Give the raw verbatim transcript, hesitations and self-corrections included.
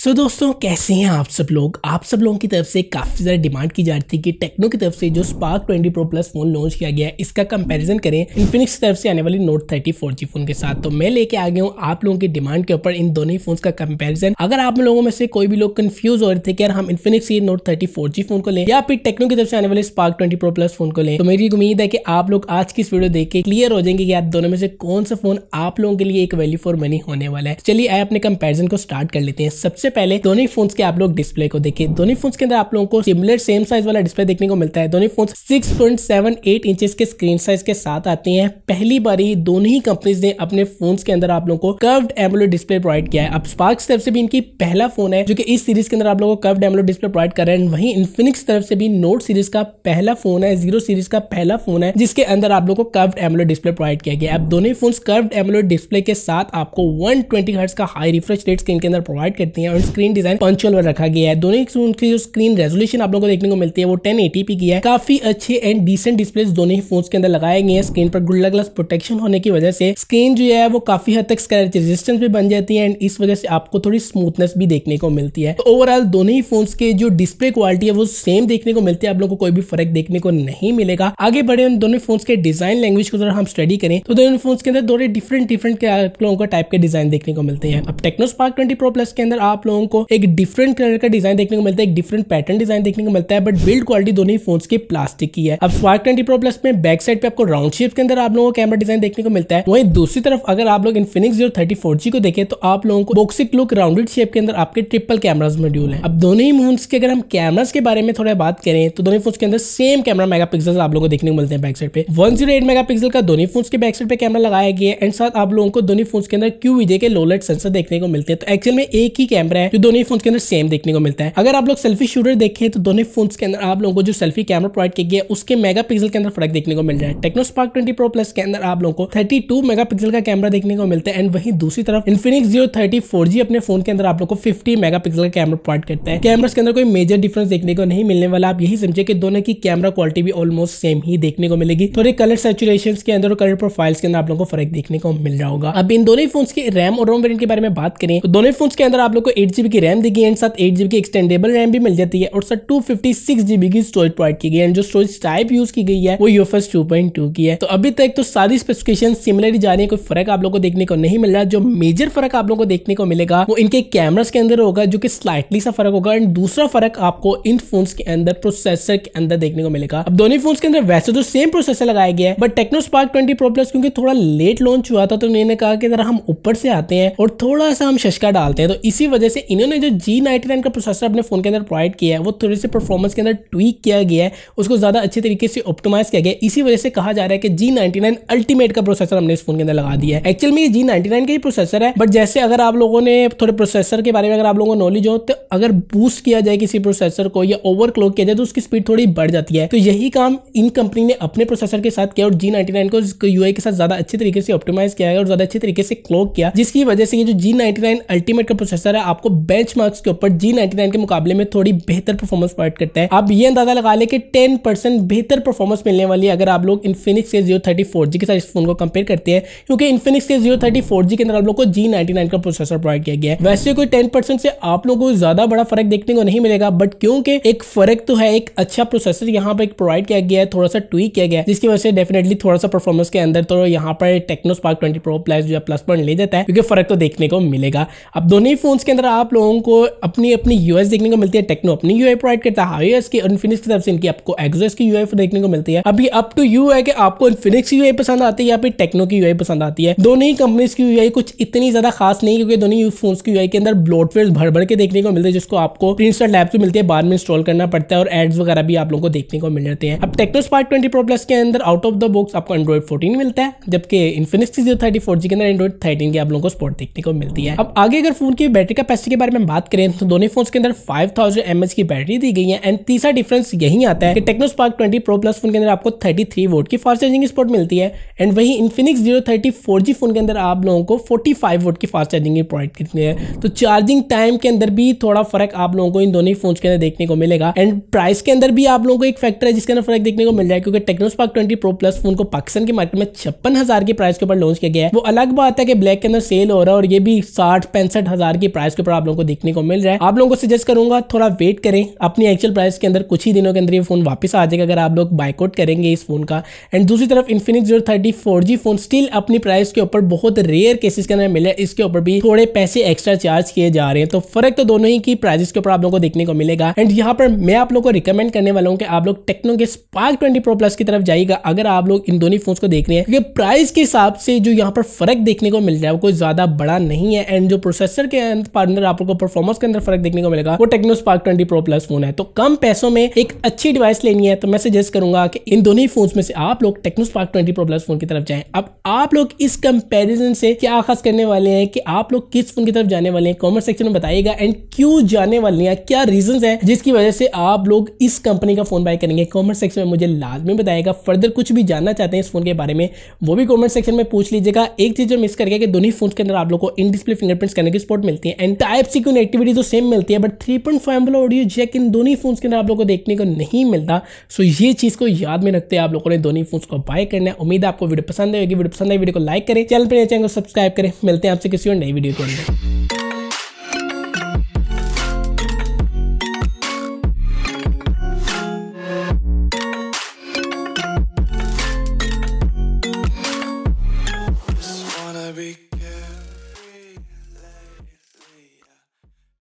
सो so, दोस्तों कैसे हैं आप सब लोग। आप सब लोगों की तरफ से काफ़ी ज़्यादा डिमांड की जा रही थी कि टेक्नो की तरफ से जो Spark twenty Pro Plus phone launch किया गया है इसका कंपैरिजन करें इन्फिनिक्स की तरफ से आने वाली Note thirty four G phone के साथ। तो मैं लेके आ गया हूँ आप लोगों की डिमांड के ऊपर इन दोनों ही फोन का कंपेरिजन। अगर आप लोगों में से कोई भी लोग कन्फ्यूज हो रहे थे कि यार हम इन्फिनिक्स की Note thirty four G phone को लें या फिर टेक्नो की तरफ से आने वाले Spark twenty Pro Plus phone को लें, तो मेरी उम्मीद है कि आप लोग आज की इस वीडियो देख के क्लियर हो जाएंगे कि यार दोनों में से कौन सा फोन आप लोगों के लिए एक वैल्यू फॉर मनी होने वाला है। चलिए आए अपने कंपेरिजन को स्टार्ट कर लेते हैं। सबसे पहले दोनों फोन्स के आप लोग डिस्प्ले को देखें। दोनों फोन्स के अंदर आप लोगों को सिमिलर सेम साइज वाला डिस्प्ले देखने को मिलता है। दोनों phones six point seven eight inches के स्क्रीन साइज के साथ आते हैं। पहली बार ही दोनों ही कंपनीज ने अपने फोन्स के अंदर आप लोगों को कर्व्ड एमोलेड डिस्प्ले प्रोवाइड किया है। अब स्पार्क की तरफ से भी इनकी पहला फोन है जो कि इस सीरीज के अंदर आप लोगों को कर्व्ड एमोलेड डिस्प्ले प्रोवाइड कर रहे हैं। वहीं इन्फिनिक्स तरफ से भी नोट सीरीज का पहला फोन है, जीरो सीरीज का पहला फोन है जिसके अंदर आप लोगों को कर्व्ड एमोलेड डिस्प्ले प्रोवाइड किया गया। अब दोनों फोन्स कर्व्ड एमोलेड डिस्प्ले के साथ आपको वन ट्वेंटी हर्ट्ज का हाई रिफ्रेश रेट स्क्रीन के अंदर प्रोवाइड करती है और स्क्रीन डिजाइन पंचुअल में रखा गया है। दोनों फोन की जो स्क्रीन रेजोल्यूशन आप लोगों को देखने को मिलती है वो टेन एटी पी की है। काफी अच्छे एंड डिसेंट डिस्प्लेस दोनों ही फोन्स के अंदर लगाए गए हैं। स्क्रीन पर गुरिल्ला ग्लास प्रोटेक्शन होने की वजह से स्क्रीन जो है वो काफी हद तक स्क्रैच रेजिस्टेंस भी बन जाती है एंड इस वजह से आपको थोड़ी स्मूथनेस भी देखने को मिलती है। तो ओवरऑल दोनों ही फोन्स के जो डिस्प्ले क्वालिटी है वो सेम देखने को मिलती है, आप लोगों को कोई भी फर्क देखने को नहीं मिलेगा। आगे बढ़े दोनों फोन्स के डिजाइन लैंग्वेज को जरा हम स्टडी करें तो दोनों फोन्स के अंदर दोनों डिफरेंट डिफरेंट आप लोगों को टाइप के डिजाइन देखने को मिलते हैं। अब Tecno Spark twenty Pro Plus के अंदर आप लोगों को एक डिफरेंट कलर का डिजाइन देखने को मिलता है, एक डिफरेंट पैटर्न डिजाइन देखने को मिलता है, बट बिल्ड क्वालिटी दोनों ही फोन्स की प्लास्टिक की है। अब स्पार्क ट्वेंटी प्रो प्लस में बैक साइड पे आपको राउंड शेप के अंदर आप लोगों को कैमरा डिजाइन देखने को मिलता है। वहीं दूसरी तरफ अगर आप लोग Infinix Zero thirty four G को देखें तो आप लोगों को बॉक्सिक लुक राउंडेड शेप के अंदर आपके ट्रिपल कैमराज मॉड्यूल है। अब दोनों ही फोन्स के अगर हम कैमराज के बारे में थोड़ा बात करें तो दोनों फोन्स के अंदर सेम कैमरा मेगा पिक्सल आप लोगों को देखने को मिलते हैं। बैक साइड पे one zero eight megapixel का दोनों फोन्स के बैक साइड पे कैमरा लगाया गया है एंड साथ आप लोगों को दोनों फोन्स के अंदर क्यूविजे के लोलाइट सेंसर देखने को मिलते हैं। तो एक्चुअल में एक ही कैमरा है जो दोनों फोन के अंदर सेम देखने को मिलता है। अगर आप लोग सेल्फी शूटर देखें तो दोनों फोन के अंदर आप लोगों को जो सेल्फी कैमरा प्रोवाइड किया गया उसके मेगा पिक्सल के अंदर फर्क देखने को मिल रहा है। Tecno Spark twenty Pro Plus के अंदर आप लोगों को थर्टी टू मेगा पिक्सल का कैमरा देखने को मिलता है एंड वहीं दूसरी तरफ Infinix Zero thirty four G अपने फोन के अंदर आप लोगों को फिफ्टी मेगा पिक्सल का कैमरा प्रोवाइड करता है। कैमरास के अंदर कोई मेजर डिफरेंस देखने को नहीं मिलने वाला। आप यही समझे कि दोनों की कैमरा क्वालिटी भी ऑलमोस्ट सेम ही देखने को मिलेगी। थोड़े कलर सैचुरेशन के अंदर और कलर प्रोफाइल्स के अंदर आप लोगों को फर्क देखने को मिल रहा होगा। अब इन दोनों फोन के रैम और रोम वेरिएंट के बारे में बात करें तो दोनों फोन के अंदर आप लोगों को एट जीबी की रैम दी गई है, साथ एट जीबी की एक्सटेंडेबल रैम भी मिल जाती है और साथ टू फिफ्टी सिक्स जीबी की स्टोरेज प्रोवाइड की गई है। जो स्टोरेज टाइप यूज की गई है वो यूएफएस टू पॉइंट टू की है। तो अभी तक तो सारी स्पेसिफिकेशन सिमिलर ही जा रही है, कोई फर्क आप लोगों को देखने को नहीं मिल रहा। जो मेजर फर्क आप लोगों को देखने को मिलेगा वो इनके कैमरास के अंदर होगा जो कि स्लाइटली सा फर्क होगा एंड दूसरा फर्क आपको इन फोन्स के अंदर प्रोसेसर के अंदर देखने को मिलेगा। अब दोनों फोन्स के अंदर वैसे तो सेम प्रोसेसर लगाया गया है but Tecno Spark twenty Pro Plus क्योंकि थोड़ा लेट लॉन्च हुआ था तो उन्होंने कहा कि जरा हम ऊपर से आते हैं और थोड़ा सा हम शशका डालते हैं। तो इसी वजह से इन्होंने जो जी नाइन्टी नाइन का प्रोसेसर अपने फोन के अंदर प्रोवाइड किया है वो थोड़े से परफॉर्मेंस के अंदर ट्वीक किया गया है, उसको ज्यादा अच्छे तरीके से ऑप्टिमाइज किया गया है। इसी वजह से कहा जा रहा है कि जी नाइन्टी नाइन अल्टीमेट का प्रोसेसर हमने इस फोन के अंदर लगा दिया है। एक्चुअल में ये जी नाइन्टी नाइन का ही प्रोसेसर है बट जैसे अगर आप लोगों ने थोड़े प्रोसेसर के बारे में अगर आप लोगों को नॉलेज हो तो अगर बूस्ट किया जाए किसी प्रोसेसर को या ओवरक्लॉक किया जाए तो उसकी स्पीड थोड़ी बढ़ जाती है। तो यही काम इन कंपनी ने अपने प्रोसेसर के साथ किया और जी नाइन्टी नाइन को यूआई के साथ ज्यादा अच्छे तरीके से ऑप्टिमाइज किया और ज्यादा अच्छे तरीके से क्लॉक किया, जिसकी वजह से ये जो जी नाइन्टी नाइन अल्टीमेट का प्रोसेसर है आपको बेंचमार्क्स के ऊपर जी नाइन्टी नाइन के मुकाबले में थोड़ी बेहतर परफॉर्मेंस प्रोवाइड करता है। आप ये अंदाजा लगा ले कि टेन परसेंट बेहतर परफॉर्मेंस मिलने वाली है अगर आप लोग इन्फिनिक्स के जीरो थर्टी फोर जी के साथ इस फोन को कंपेयर करते हैं, क्योंकि इन्फिनिक्स के जीरो थर्टी फोर जी के अंदर आप लोग को जी नाइन्टी नाइन का प्रोसेसर प्रोवाइड किया गया है। वैसे कोई टेन परसेंट से आप लोगों को ज्यादा बड़ा फर्क देखने को नहीं मिलेगा बट क्योंकि एक फर्क तो है, एक अच्छा प्रोसेसर यहाँ पर प्रोवाइड किया गया है, थोड़ा सा ट्वीक किया गया है, जिसकी वजह से डेफिनेटली थोड़ा सा परफॉर्मेंस के अंदर तो यहाँ पर Tecno Spark twenty Pro Plus जो है प्लस पॉइंट ले जाता है क्योंकि फर्क तो देखने को मिलेगा। अब दोनों ही फोन्स के अंदर आप लोगों को अपनी अपनी यूएस देखने को मिलती है। टेक्नो अपनी यूआई प्रोवाइड करता है iOS की और इन्फिनिक्स की तरफ से इनकी आपको एक्सओएस की यूआई देखने को मिलती है। अभी अप टू यू है कि आपको इन्फिनिक्स की यूआई पसंद आती है या फिर टेक्नो की यूआई पसंद आती है। दोनों ही कंपनीज की यूआई कुछ इतनी ज्यादा खास नहीं क्योंकि दोनों ही फोन्स की यूआई के अंतर ब्लॉटवेयर भर भर के देखने को मिलते हैं जिसको आपको प्रिंसर लैब से मिलती है, बाद में इंस्टॉल करना पड़ता है और एड्स वगैरह भी आप लोगों को देखने को मिल जाते हैं। अब Tecno Spark twenty Pro Plus के अंदर आउट ऑफ द बॉक्स आपको एंड्रॉइड फोर्टीन मिलता है जबकि इन्फिनिक्स की जीरो थर्टी फोर जी के अंदर एंड्रॉइड थर्टीन की आप लोगों को सपोर्ट देखने को मिलती है। अब आगे अगर फोन की बैटरी कैपेसिटी के बारे में बात करें तो दोनों फोन के अंदर फाइव थाउजेंड एम एच की बैटरी दी गई है एंड तीसरा डिफरेंस यही आता है कि Tecno Spark twenty Pro Plus phone के अंदर आपको थर्टी थ्री वोट की फास्ट चार्जिंग स्पॉट मिलती है एंड वहीं Infinix Zero thirty four G phone के अंदर आप लोगों को फोर्टी फाइव वोट की फास्ट चार्जिंग प्रोवाइड करती है। तो चार्जिंग टाइम के अंदर भी थोड़ा फर्क आप लोगों को इन दोनों फोन के अंदर देखने को मिलेगा एंड प्राइस के अंदर भी आप लोगों को एक फैक्टर है जिसके अंदर फर्क देखने को मिल रहा है क्योंकि Tecno Spark twenty Pro Plus phone को पाकिस्तान की मार्केट में छप्पन हजार की प्राइस के ऊपर लॉन्च किया गया है। वो अलग बात है कि ब्लैक के अंदर सेल हो रहा है और ये भी साठ पैंसठ हजार की प्राइस के पर आप लोगों को देखने को मिल रहा है। आप लोगों को सजेस्ट करूंगा थोड़ा वेट करें, अपनी एक्चुअल प्राइस के अंदर कुछ ही दिनों के अंदर ये फोन वापस आ जाएगा अगर आप लोग बाइकआउट करेंगे इस फोन का। एंड दूसरी तरफ Infinix Zero thirty four G phone still अपनी प्राइस के ऊपर बहुत रेयर केसेस के अंदर मिले, इसके ऊपर भी थोड़े पैसे एक्स्ट्रा चार्ज किए जा रहे हैं। तो फर्क तो दोनों ही की प्राइसेस के ऊपर आप लोगों को देखने को मिलेगा। एंड यहाँ पर मैं आप लोगों को रिकमेंड करने वाला हूँ कि आप लोग टेक्नो के स्पार्क ट्वेंटी प्रो प्लस की तरफ जाइएगा अगर आप लोग इन दोनों फोन को देख रहे हैं, क्योंकि प्राइस के हिसाब से जो यहाँ पर फर्क देखने को मिल रहा है वो कोई ज्यादा बड़ा नहीं है। एंड जो प्रोसेसर के अंदर आप लोगों को परफॉर्मेंस के अंदर फर्क देखने को मिलेगा वो Tecno Spark twenty Pro Plus phone है। तो कम पैसों में एक अच्छी डिवाइस लेनी है तो मैं सजेस्ट करूंगा कि इन दोनों फोन में से आप लोग Tecno Spark twenty Pro Plus phone की तरफ जाएं। अब आप लोग इस कंपैरिजन से क्या खास करने वाले हैं कि आप लोग किस फोन की तरफ जाने वाले हैं, कमेंट सेक्शन में बताइएगा। एंड क्यों जाने वाले हैं, क्या रीजंस हैं जिसकी वजह से आप लोग इस कंपनी का फोन बाय करेंगे, कमेंट सेक्शन में मुझे लाजमी बताइएगा। फर्दर कुछ भी जानना चाहते हैं इस फोन के बारे में वो भी कमेंट सेक्शन में पूछ लीजिएगा। एक चीज जो मिस कर गया कि दोनों फोन के अंदर आप लोग को इन डिस्प्ले फिंगरप्रिंट्स करने की सपोर्ट मिलती है एंड टाइप सी कनेक्टिविटी तो सेम मिलती है, but three point five M M audio jack इन दोनों फोन के अंदर आप लोग को देखने को नहीं मिलता। सो ये चीज को याद में रखते हैं आप लोगों ने दोनों फोन को बाय करना है। उम्मीद आपको वीडियो पसंद आएगी, वीडियो पसंद आए वीडियो को लाइक करें, चैनल पर नए चैनल को सब्सक्राइब करें। मिलते हैं आपसे किसी और नई वीडियो के अंदर।